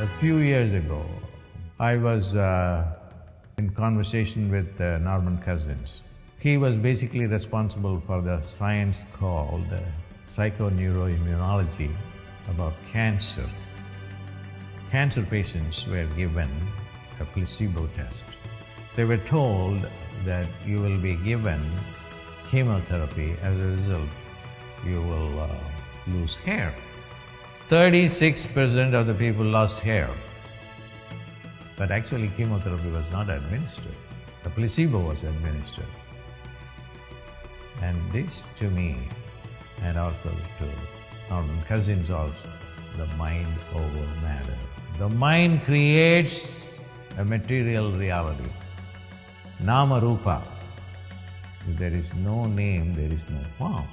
A few years ago, I was in conversation with Norman Cousins. He was basically responsible for the science called psychoneuroimmunology about cancer. Cancer patients were given a placebo test. They were told that you will be given chemotherapy, as a result, you will lose hair. 36% of the people lost hair. But actually, chemotherapy was not administered. The placebo was administered. And this, to me, and also to Norman Cousins also, the mind over matter. The mind creates a material reality. Nama Rupa. If there is no name, there is no form.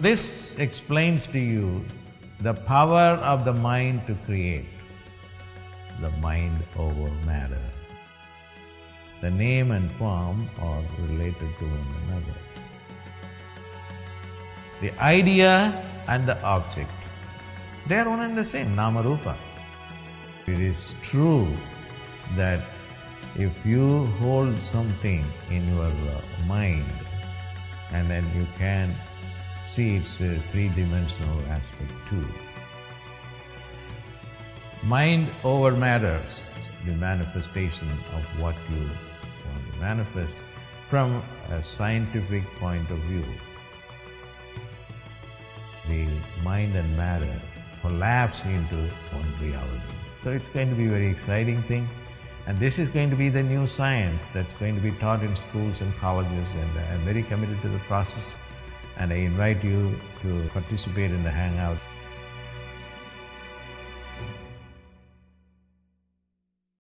This explains to you the power of the mind to create, the mind over matter. The name and form are related to one another. The idea and the object, they are one and the same, Nama Rupa. It is true that if you hold something in your mind, and then you can see its three-dimensional aspect too. Mind over matter, the manifestation of what you want to manifest from a scientific point of view. The mind and matter collapse into one reality. So it's going to be a very exciting thing, and this is going to be the new science that's going to be taught in schools and colleges, and I'm very committed to the process. And I invite you to participate in the hangout.